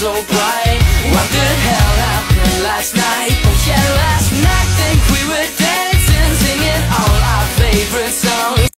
So bright.